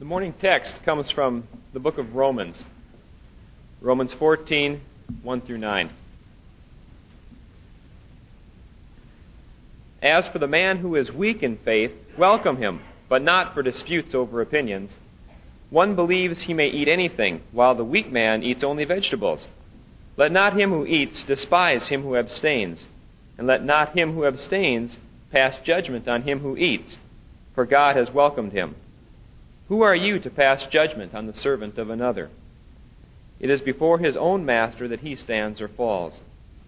The morning text comes from the book of Romans, Romans 14, 1 through 9. As for the man who is weak in faith, welcome him, but not for disputes over opinions. One believes he may eat anything, while the weak man eats only vegetables. Let not him who eats despise him who abstains, and let not him who abstains pass judgment on him who eats, for God has welcomed him. Who are you to pass judgment on the servant of another? It is before his own master that he stands or falls,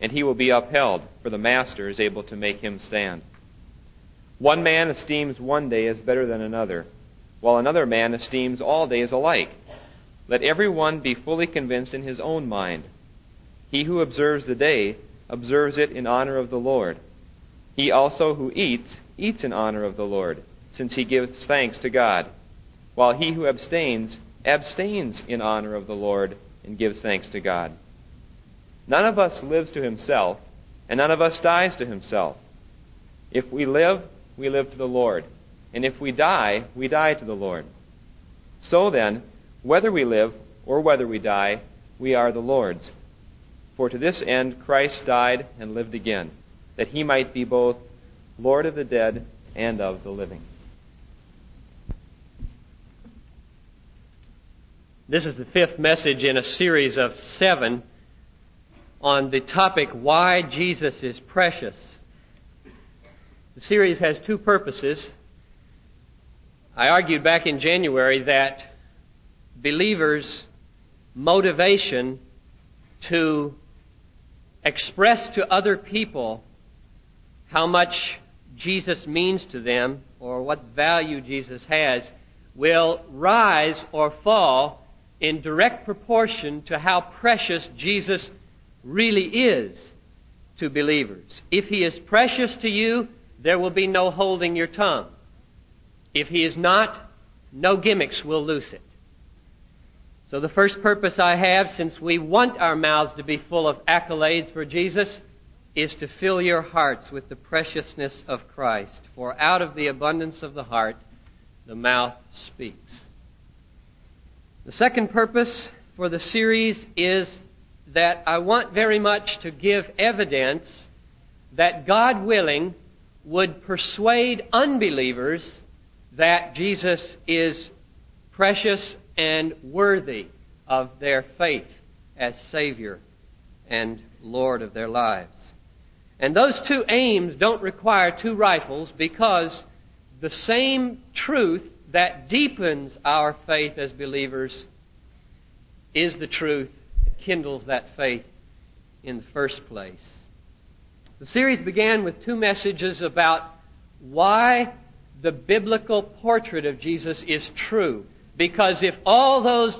and he will be upheld, for the master is able to make him stand. One man esteems one day as better than another, while another man esteems all days alike. Let every one be fully convinced in his own mind. He who observes the day observes it in honor of the Lord. He also who eats, eats in honor of the Lord, since he gives thanks to God. While he who abstains, abstains in honor of the Lord and gives thanks to God. None of us lives to himself, and none of us dies to himself. If we live, we live to the Lord, and if we die, we die to the Lord. So then, whether we live or whether we die, we are the Lord's. For to this end Christ died and lived again, that he might be both Lord of the dead and of the living. This is the fifth message in a series of seven on the topic, Why Jesus is Precious. The series has two purposes. I argued back in January that believers' motivation to express to other people how much Jesus means to them or what value Jesus has will rise or fall in direct proportion to how precious Jesus really is to believers. If he is precious to you, there will be no holding your tongue. If he is not, no gimmicks will loose it. So the first purpose I have, since we want our mouths to be full of accolades for Jesus, is to fill your hearts with the preciousness of Christ. For out of the abundance of the heart, the mouth speaks. The second purpose for the series is that I want very much to give evidence that God willing would persuade unbelievers that Jesus is precious and worthy of their faith as Savior and Lord of their lives. And those two aims don't require two rifles, because the same truth that deepens our faith as believers is the truth that kindles that faith in the first place. The series began with two messages about why the biblical portrait of Jesus is true. Because if all those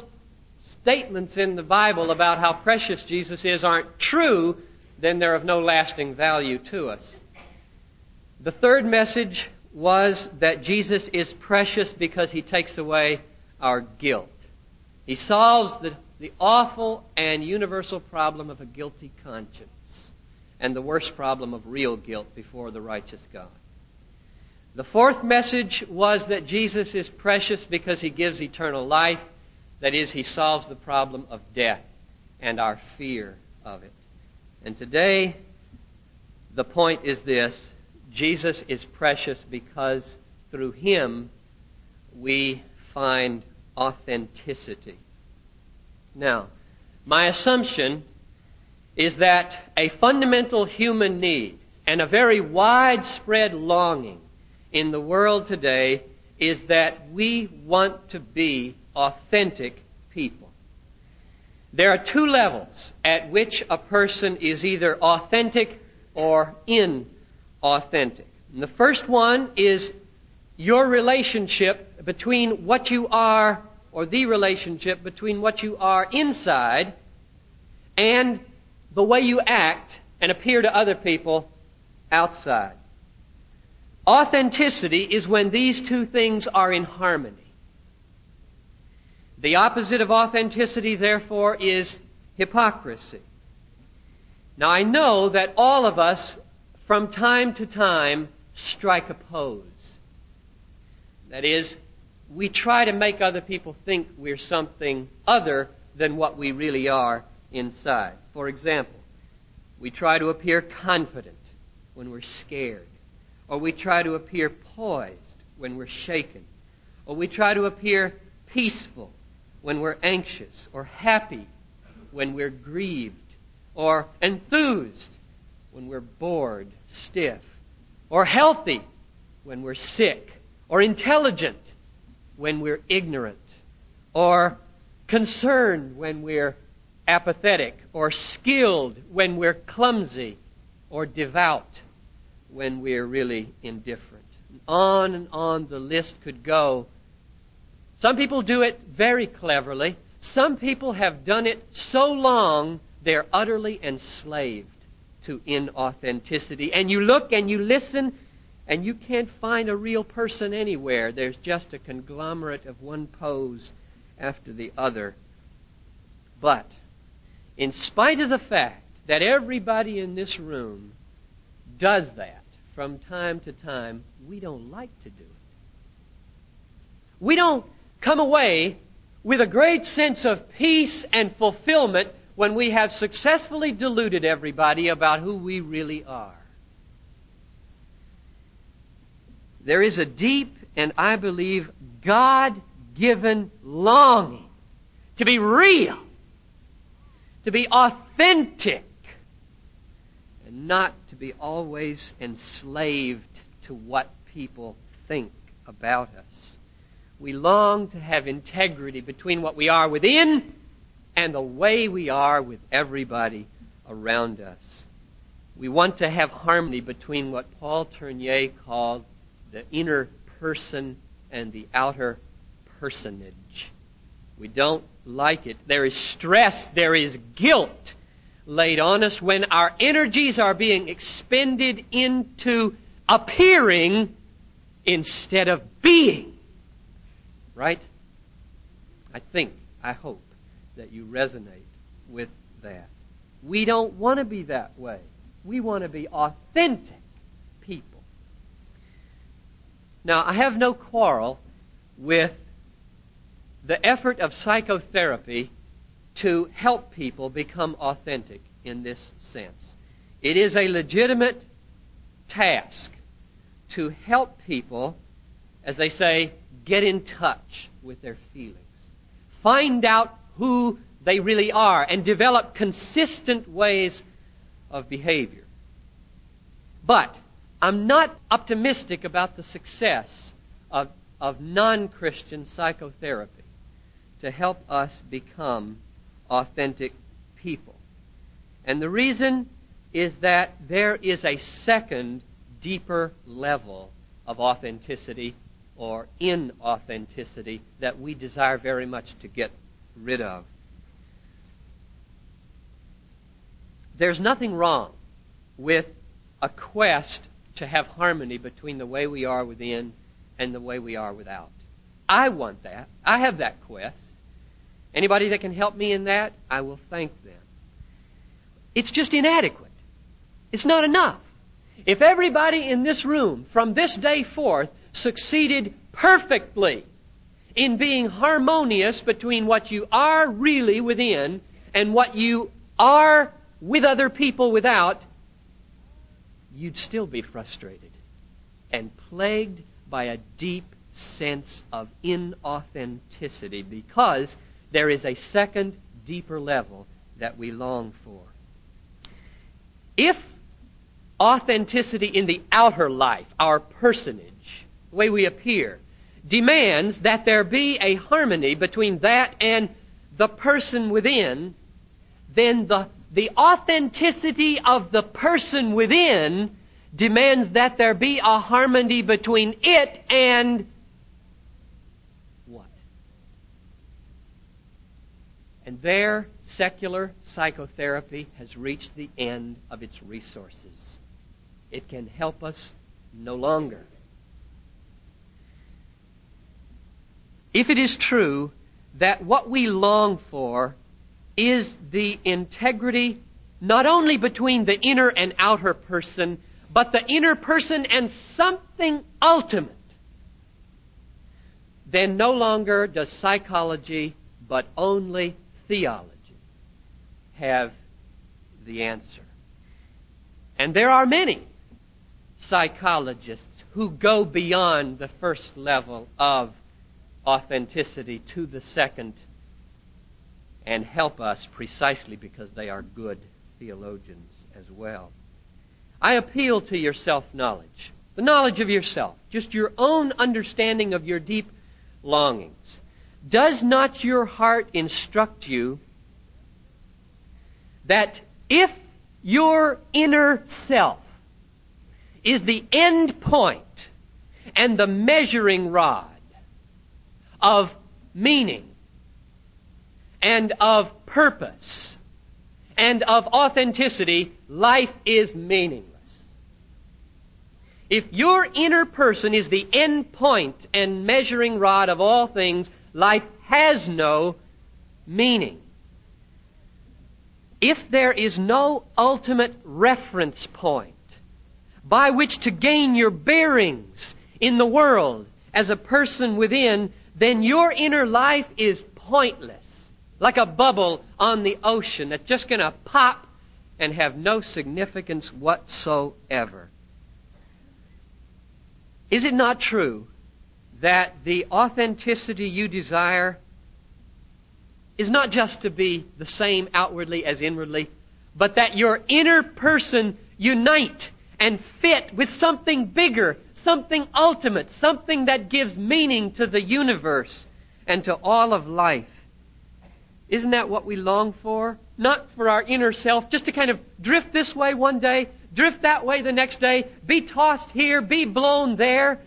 statements in the Bible about how precious Jesus is aren't true, then they're of no lasting value to us. The third message was that Jesus is precious because he takes away our guilt. He solves the awful and universal problem of a guilty conscience and the worst problem of real guilt before the righteous God. The fourth message was that Jesus is precious because he gives eternal life. That is, he solves the problem of death and our fear of it. And today, the point is this: Jesus is precious because through him we find authenticity. Now, my assumption is that a fundamental human need and a very widespread longing in the world today is that we want to be authentic people. There are two levels at which a person is either authentic or inauthentic. And the first one is your relationship between what you are, or the relationship between what you are inside and the way you act and appear to other people outside. Authenticity is when these two things are in harmony. The opposite of authenticity, therefore, is hypocrisy. Now, I know that all of us from time to time strike a pose. That is, we try to make other people think we're something other than what we really are inside. For example, we try to appear confident when we're scared, or we try to appear poised when we're shaken, or we try to appear peaceful when we're anxious, or happy when we're grieved, or enthused when we're bored, stiff, or healthy when we're sick, or intelligent when we're ignorant, or concerned when we're apathetic, or skilled when we're clumsy, or devout when we're really indifferent. On and on the list could go. Some people do it very cleverly. Some people have done it so long they're utterly enslaved to inauthenticity. And you look and you listen and you can't find a real person anywhere. There's just a conglomerate of one pose after the other. But in spite of the fact that everybody in this room does that from time to time, we don't like to do it. We don't come away with a great sense of peace and fulfillment when we have successfully deluded everybody about who we really are. There is a deep and, I believe, God-given longing to be real, to be authentic, and not to be always enslaved to what people think about us. We long to have integrity between what we are within and the way we are with everybody around us. We want to have harmony between what Paul Tournier called the inner person and the outer personage. We don't like it. There is stress, there is guilt laid on us when our energies are being expended into appearing instead of being. Right? I hope that you resonate with that. We don't want to be that way. We want to be authentic people. Now, I have no quarrel with the effort of psychotherapy to help people become authentic in this sense. It is a legitimate task to help people, as they say, get in touch with their feelings. Find out who they really are and develop consistent ways of behavior. But I'm not optimistic about the success of non-Christian psychotherapy to help us become authentic people. And the reason is that there is a second, deeper level of authenticity or inauthenticity that we desire very much to get rid of. There's nothing wrong with a quest to have harmony between the way we are within and the way we are without. I want that. I have that quest. Anybody that can help me in that, I will thank them. It's just inadequate. It's not enough. If everybody in this room from this day forth succeeded perfectly in being harmonious between what you are really within and what you are with other people without, you'd still be frustrated and plagued by a deep sense of inauthenticity, because there is a second, deeper level that we long for. If authenticity in the outer life, our personage, the way we appear, demands that there be a harmony between that and the person within, then the authenticity of the person within demands that there be a harmony between it and what? And there, secular psychotherapy has reached the end of its resources. It can help us no longer. If it is true that what we long for is the integrity not only between the inner and outer person, but the inner person and something ultimate, then no longer does psychology, but only theology, have the answer. And there are many psychologists who go beyond the first level of authenticity to the second and help us precisely because they are good theologians as well. I appeal to your self-knowledge, the knowledge of yourself, just your own understanding of your deep longings. Does not your heart instruct you that if your inner self is the end point and the measuring rod of meaning and of purpose and of authenticity, life is meaningless? If your inner person is the end point and measuring rod of all things, life has no meaning. If there is no ultimate reference point by which to gain your bearings in the world as a person within, then your inner life is pointless, like a bubble on the ocean that's just going to pop and have no significance whatsoever. Is it not true that the authenticity you desire is not just to be the same outwardly as inwardly, but that your inner person unite and fit with something bigger, something ultimate, something that gives meaning to the universe and to all of life? Isn't that what we long for? Not for our inner self, just to kind of drift this way one day, drift that way the next day, be tossed here, be blown there.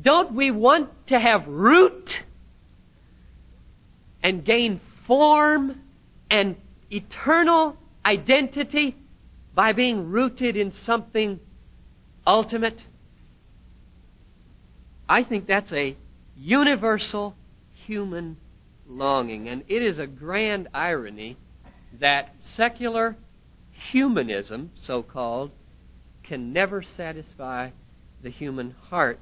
Don't we want to have root and gain form and eternal identity by being rooted in something ultimate? I think that's a universal human longing. And it is a grand irony that secular humanism, so-called, can never satisfy the human heart.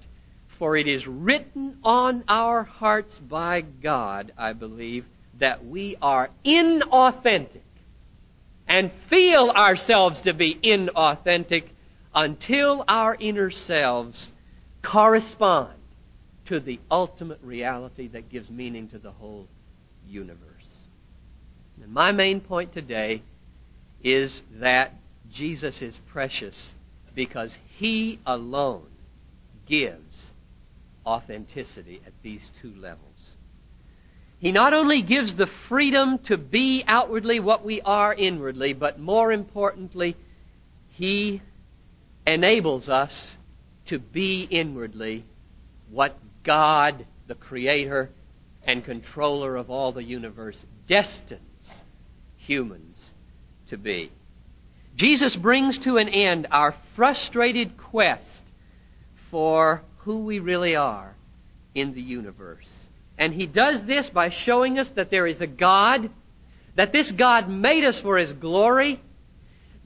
For it is written on our hearts by God, I believe, that we are inauthentic and feel ourselves to be inauthentic until our inner selves correspond to the ultimate reality that gives meaning to the whole universe. And my main point today is that Jesus is precious because He alone gives authenticity at these two levels. He not only gives the freedom to be outwardly what we are inwardly, but more importantly, He enables us to be inwardly what God, the Creator and Controller of all the universe, destines humans to be. Jesus brings to an end our frustrated quest for who we really are in the universe. And He does this by showing us that there is a God, that this God made us for His glory,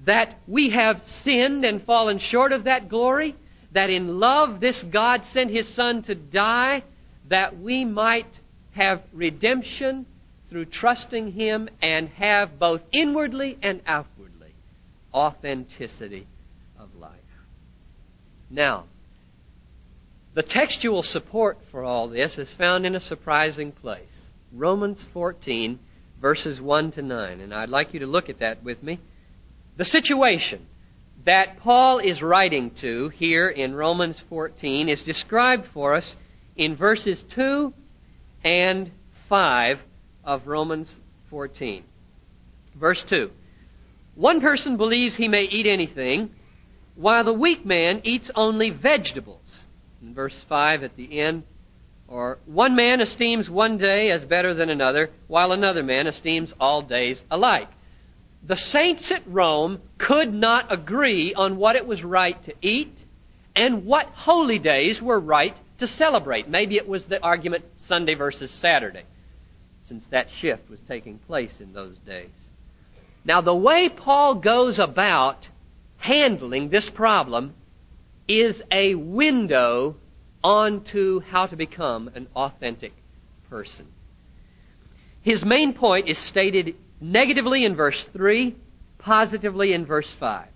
that we have sinned and fallen short of that glory, that in love this God sent His Son to die, that we might have redemption through trusting Him and have both inwardly and outwardly authenticity of life. Now, the textual support for all this is found in a surprising place. Romans 14, verses 1 to 9. And I'd like you to look at that with me. The situation that Paul is writing to here in Romans 14 is described for us in verses 2 and 5 of Romans 14. Verse 2. One person believes he may eat anything, while the weak man eats only vegetables. In verse 5 at the end, or one man esteems one day as better than another, while another man esteems all days alike. The saints at Rome could not agree on what it was right to eat and what holy days were right to celebrate. Maybe it was the argument Sunday versus Saturday, since that shift was taking place in those days. Now, the way Paul goes about handling this problem is a window onto how to become an authentic person. His main point is stated negatively in verse 3, positively in verse 5.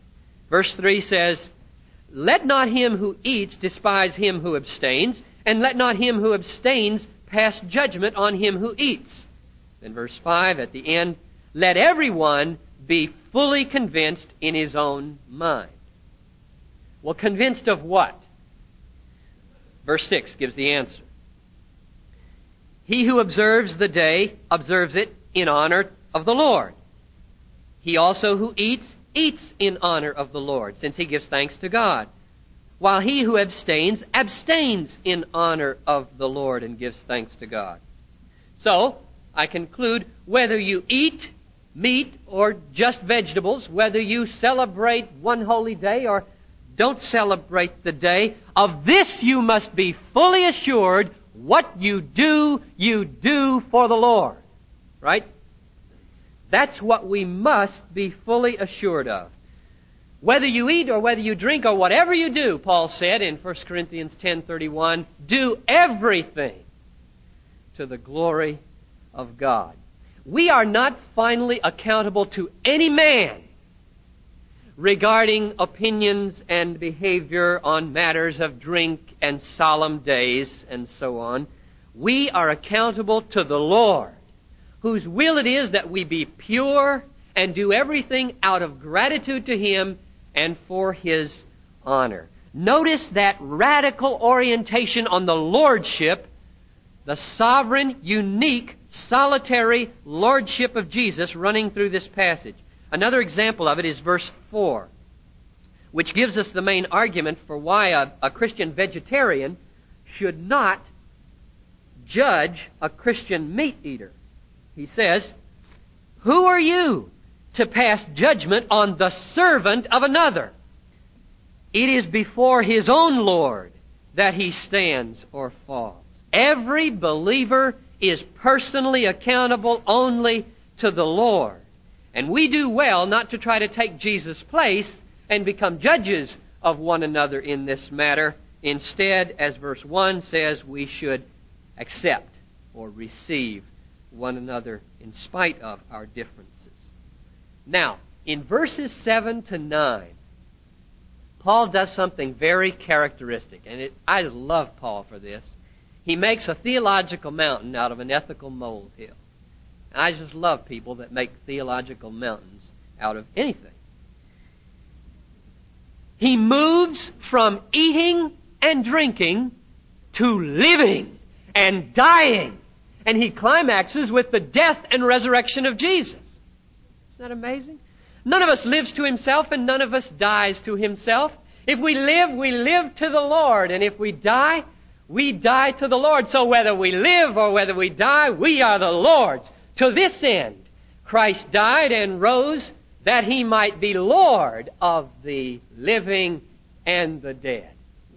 Verse 3 says, "Let not him who eats despise him who abstains, and let not him who abstains pass judgment on him who eats." Then verse 5 at the end, "Let everyone be fully convinced in his own mind." Well, convinced of what? Verse 6 gives the answer. "He who observes the day observes it in honor of the Lord. He also who eats, eats in honor of the Lord, since he gives thanks to God. While he who abstains, abstains in honor of the Lord and gives thanks to God." So, I conclude, whether you eat meat or just vegetables, whether you celebrate one holy day or don't celebrate the day, of this you must be fully assured, what you do for the Lord. Right? That's what we must be fully assured of. Whether you eat or whether you drink or whatever you do, Paul said in 1 Corinthians 10:31, do everything to the glory of God. We are not finally accountable to any man regarding opinions and behavior on matters of drink and solemn days and so on. We are accountable to the Lord, whose will it is that we be pure and do everything out of gratitude to Him and for His honor. Notice that radical orientation on the Lordship, the sovereign, unique, solitary Lordship of Jesus running through this passage. Another example of it is verse 4, which gives us the main argument for why a Christian vegetarian should not judge a Christian meat eater. He says, "Who are you to pass judgment on the servant of another? It is before his own Lord that he stands or falls." Every believer is personally accountable only to the Lord. And we do well not to try to take Jesus' place and become judges of one another in this matter. Instead, as verse 1 says, we should accept or receive one another in spite of our differences. Now, in verses 7 to 9, Paul does something very characteristic, and I love Paul for this. He makes a theological mountain out of an ethical molehill. And I just love people that make theological mountains out of anything. He moves from eating and drinking to living and dying. And he climaxes with the death and resurrection of Jesus. Isn't that amazing? None of us lives to himself and none of us dies to himself. If we live, we live to the Lord. And if we die, we die to the Lord. So whether we live or whether we die, we are the Lord's. To this end, Christ died and rose, that he might be Lord of the living and the dead.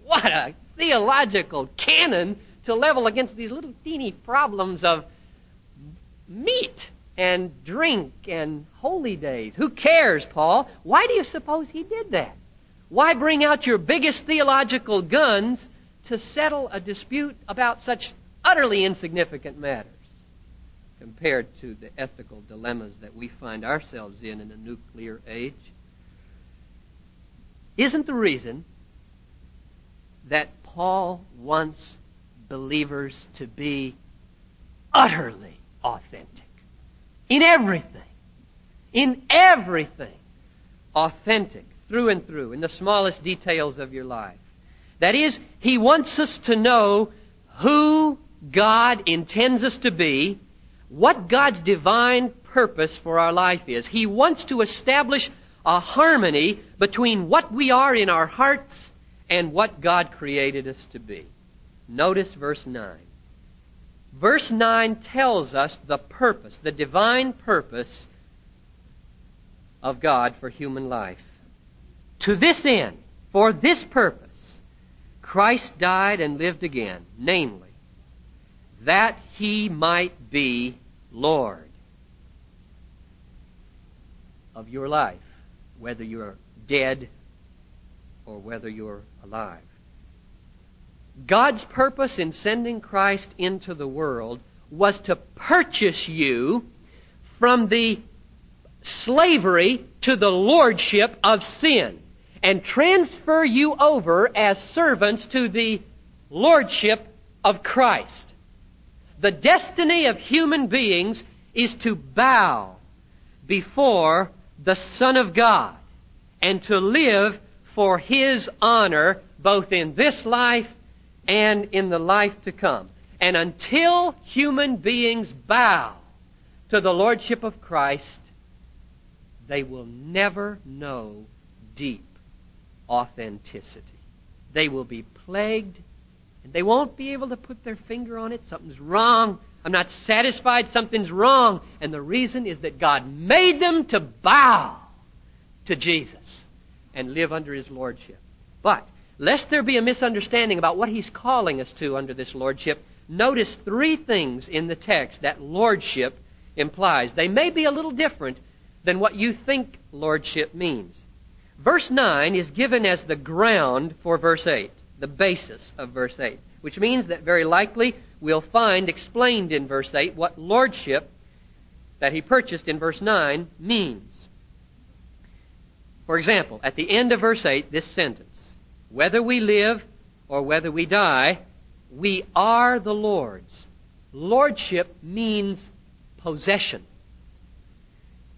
What a theological canon to level against these little teeny problems of meat and drink and holy days. Who cares, Paul? Why do you suppose he did that? Why bring out your biggest theological guns to settle a dispute about such utterly insignificant matters compared to the ethical dilemmas that we find ourselves in the nuclear age? Isn't the reason that Paul wants believers to be utterly authentic in everything? In everything, authentic through and through, in the smallest details of your life. That is, he wants us to know who God intends us to be, what God's divine purpose for our life is. He wants to establish a harmony between what we are in our hearts and what God created us to be. Notice verse 9. Verse 9 tells us the purpose, the divine purpose of God for human life. To this end, for this purpose, Christ died and lived again, namely, that he might be Lord of your life, whether you're dead or whether you're alive. God's purpose in sending Christ into the world was to purchase you from the slavery to the lordship of sin and transfer you over as servants to the lordship of Christ. The destiny of human beings is to bow before the Son of God and to live for His honor both in this life and in the life to come. And until human beings bow to the lordship of Christ, they will never know deep authenticity. They will be plagued, and they won't be able to put their finger on it. Something's wrong. I'm not satisfied. Something's wrong. And the reason is that God made them to bow to Jesus and live under His lordship. But lest there be a misunderstanding about what He's calling us to under this lordship, notice three things in the text that lordship implies. They may be a little different than what you think lordship means. Verse 9 is given as the ground for verse 8, the basis of verse 8, which means that very likely we'll find explained in verse 8 what lordship that He purchased in verse 9 means. For example, at the end of verse 8, this sentence, "Whether we live or whether we die, we are the Lord's." Lordship means possession.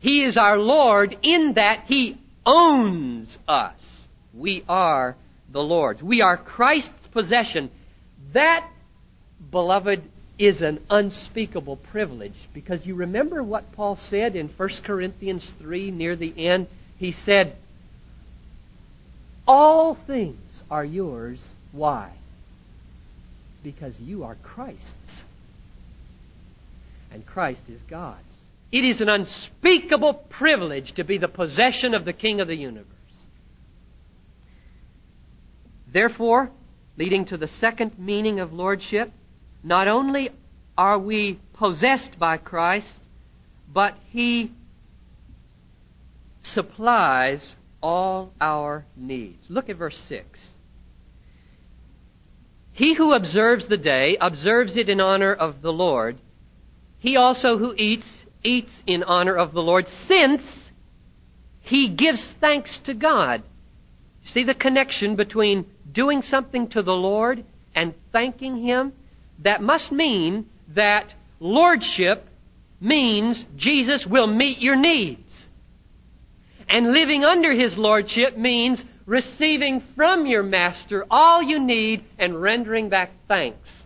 He is our Lord in that He owns us. We are the Lord's. We are Christ's possession. That, beloved, is an unspeakable privilege, because you remember what Paul said in 1 Corinthians 3 near the end? He said, "All things are yours." Why? Because you are Christ's. And Christ is God's. It is an unspeakable privilege to be the possession of the King of the universe. Therefore, leading to the second meaning of lordship, not only are we possessed by Christ, but He supplies all our needs. Look at verse 6. "He who observes the day observes it in honor of the Lord. He also who eats, eats in honor of the Lord, since he gives thanks to God." See the connection between doing something to the Lord and thanking Him? That must mean that lordship means Jesus will meet your needs. And living under His lordship means receiving from your Master all you need and rendering back thanks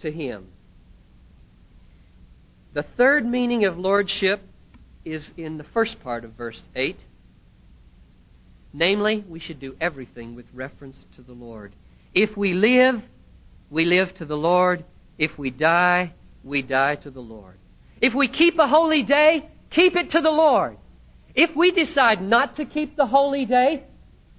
to Him. The third meaning of lordship is in the first part of verse 8. Namely, we should do everything with reference to the Lord. If we live, we live to the Lord. If we die, we die to the Lord. If we keep a holy day, keep it to the Lord. If we decide not to keep the holy day,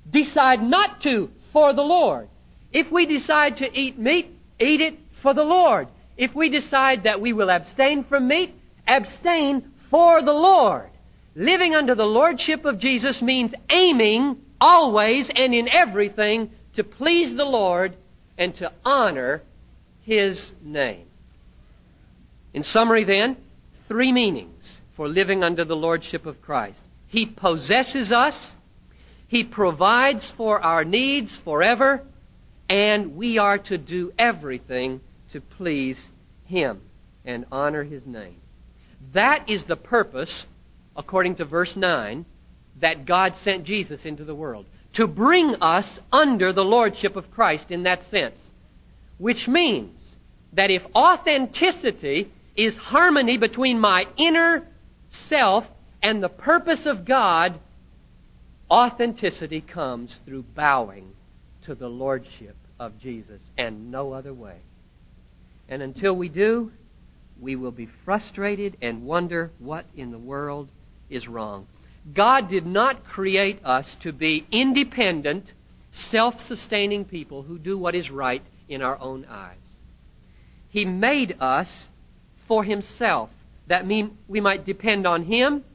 decide not to for the Lord. If we decide to eat meat, eat it for the Lord. If we decide that we will abstain from meat, abstain for the Lord. Living under the lordship of Jesus means aiming always and in everything to please the Lord and to honor His name. In summary then, three meanings for living under the lordship of Christ. He possesses us. He provides for our needs forever. And we are to do everything to please Him and honor His name. That is the purpose, according to verse 9, that God sent Jesus into the world. To bring us under the lordship of Christ in that sense. Which means that if authenticity is harmony between my inner self and the purpose of God, authenticity comes through bowing to the lordship of Jesus and no other way. And until we do, we will be frustrated and wonder what in the world is wrong. God did not create us to be independent, self-sustaining people who do what is right in our own eyes. He made us for Himself, that we might depend on Him,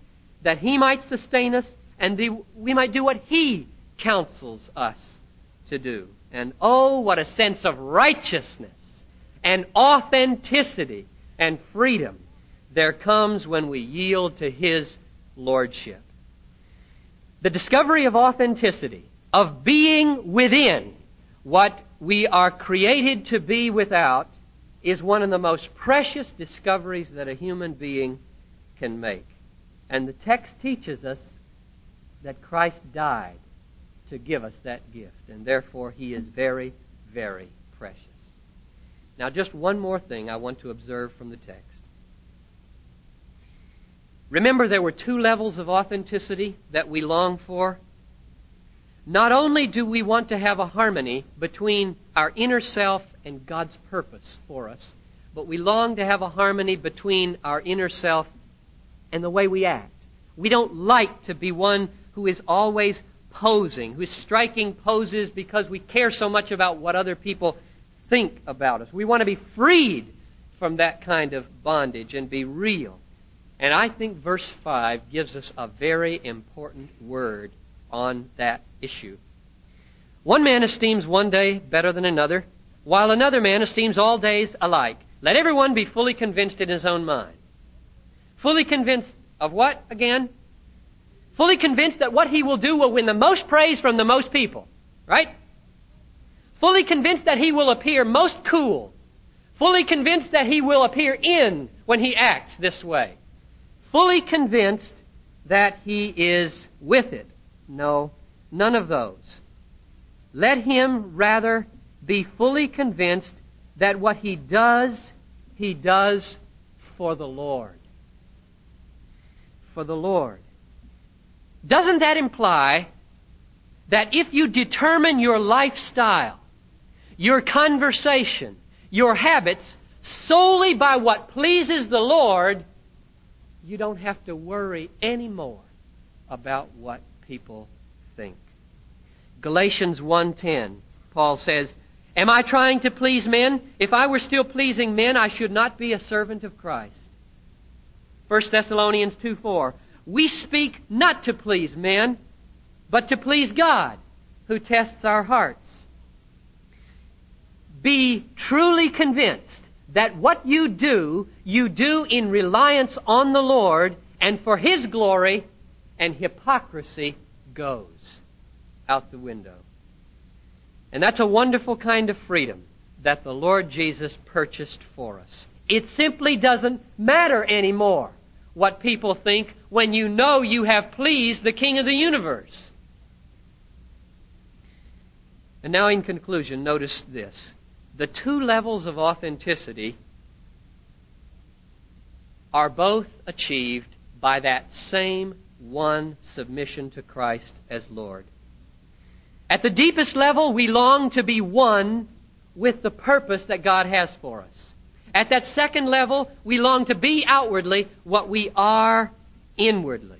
that He might sustain us, and we might do what He counsels us to do. And oh, what a sense of righteousness and authenticity and freedom there comes when we yield to His lordship. The discovery of authenticity, of being within what we are created to be without, is one of the most precious discoveries that a human being can make. And the text teaches us that Christ died to give us that gift, and therefore He is very, very precious. Now, just one more thing I want to observe from the text. Remember, there were two levels of authenticity that we long for. Not only do we want to have a harmony between our inner self and God's purpose for us, but we long to have a harmony between our inner self and the way we act. We don't like to be one who is always posing, who's striking poses because we care so much about what other people think about us. We want to be freed from that kind of bondage and be real. And I think verse 5 gives us a very important word on that issue. One man esteems one day better than another, while another man esteems all days alike. Let everyone be fully convinced in his own mind. Fully convinced of what again? Fully convinced that what he will do will win the most praise from the most people, right? Fully convinced that he will appear most cool. Fully convinced that he will appear in when he acts this way. Fully convinced that he is with it. No, none of those. Let him rather be fully convinced that what he does for the Lord. For the Lord. Doesn't that imply that if you determine your lifestyle, your conversation, your habits, solely by what pleases the Lord, you don't have to worry anymore about what people think? Galatians 1:10, Paul says, "Am I trying to please men? If I were still pleasing men, I should not be a servant of Christ." 1 Thessalonians 2:4, "We speak not to please men, but to please God, who tests our hearts." Be truly convinced that what you do in reliance on the Lord and for His glory, and hypocrisy goes out the window. And that's a wonderful kind of freedom that the Lord Jesus purchased for us. It simply doesn't matter anymore what people think when you know you have pleased the King of the universe. And now in conclusion, notice this. The two levels of authenticity are both achieved by that same one submission to Christ as Lord. At the deepest level, we long to be one with the purpose that God has for us. At that second level, we long to be outwardly what we are inwardly.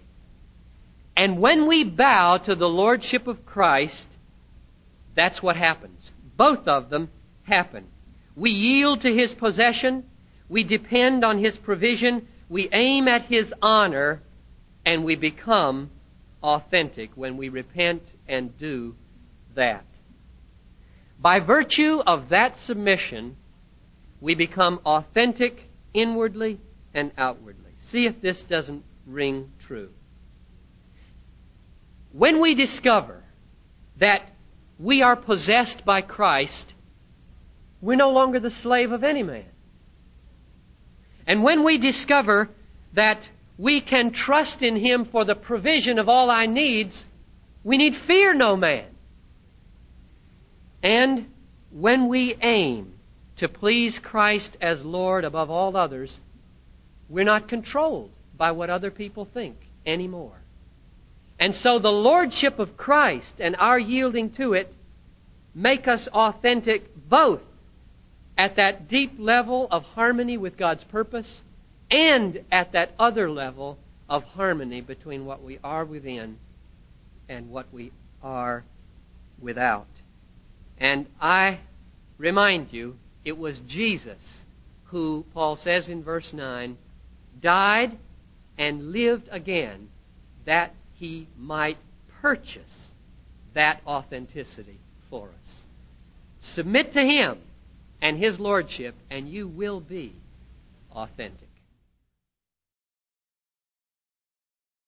And when we bow to the lordship of Christ, that's what happens. Both of them happen. We yield to His possession, we depend on His provision, we aim at His honor, and we become authentic when we repent and do that. By virtue of that submission, we become authentic inwardly and outwardly. See if this doesn't ring true. When we discover that we are possessed by Christ, we're no longer the slave of any man. And when we discover that we can trust in Him for the provision of all our needs, we need fear no man. And when we aim to please Christ as Lord above all others, we're not controlled by what other people think anymore. And so the lordship of Christ and our yielding to it make us authentic both at that deep level of harmony with God's purpose and at that other level of harmony between what we are within and what we are without. And I remind you, it was Jesus who, Paul says in verse 9, died and lived again that He might purchase that authenticity for us. Submit to Him and His lordship, and you will be authentic.